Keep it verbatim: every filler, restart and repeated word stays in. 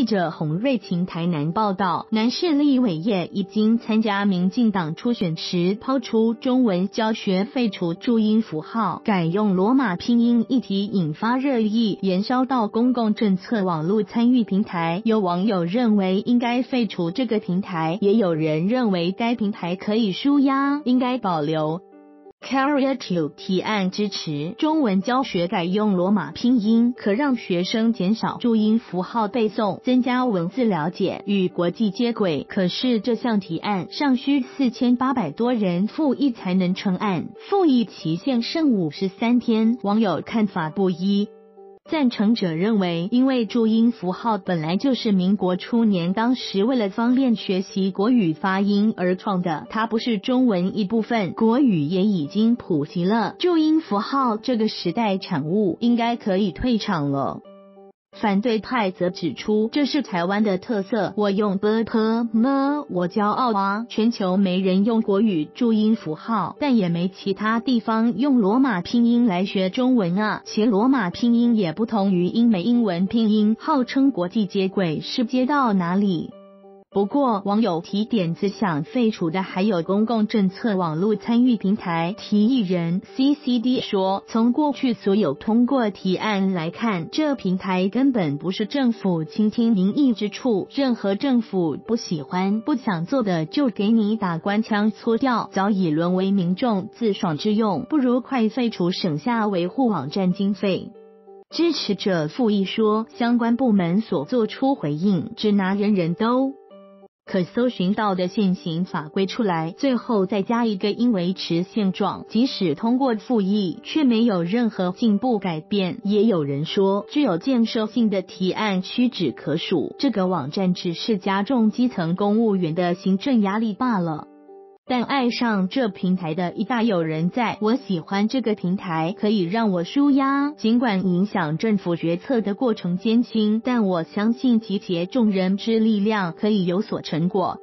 记者洪瑞琴台南报道，南市立委也已经参加民进党初选时，抛出中文教学废除注音符号，改用罗马拼音议题引发热议，延烧到公共政策网络参与平台。有网友认为应该废除这个平台，也有人认为该平台可以纾压，应该保留。Carriateu 提案支持中文教学改用罗马拼音，可让学生减少注音符号背诵，增加文字了解，与国际接轨。可是这项提案尚需四千八百多人复议才能成案，复议期限剩五十三天，网友看法不一。赞成者认为，因为注音符号本来就是民国初年当时为了方便学习国语发音而创的，它不是中文一部分，国语也已经普及了，注音符号这个时代产物应该可以退场了。反对派则指出，这是台湾的特色，我用 b p m， 我骄傲啊！全球没人用国语注音符号，但也没其他地方用罗马拼音来学中文啊！其罗马拼音也不同于英美英文拼音，号称国际接轨，是接到哪里？不过，网友提点子想废除的还有公共政策网络参与平台。提议人 C C D 说，从过去所有通过提案来看，这平台根本不是政府倾听民意之处，任何政府不喜欢、不想做的就给你打官腔搓掉，早已沦为民众自爽之用，不如快废除，省下维护网站经费。支持者复议说，相关部门所做出回应，只拿人人都可搜寻到的现行法规出来，最后再加一个因维持现状，即使通过复议却没有任何进步改变。也有人说，具有建设性的提案屈指可数，这个网站只是加重基层公务员的行政压力罢了。但爱上这平台的一大有人在，我喜欢这个平台，可以让我纾压，尽管影响政府决策的过程艰辛，但我相信集结众人之力量可以有所成果。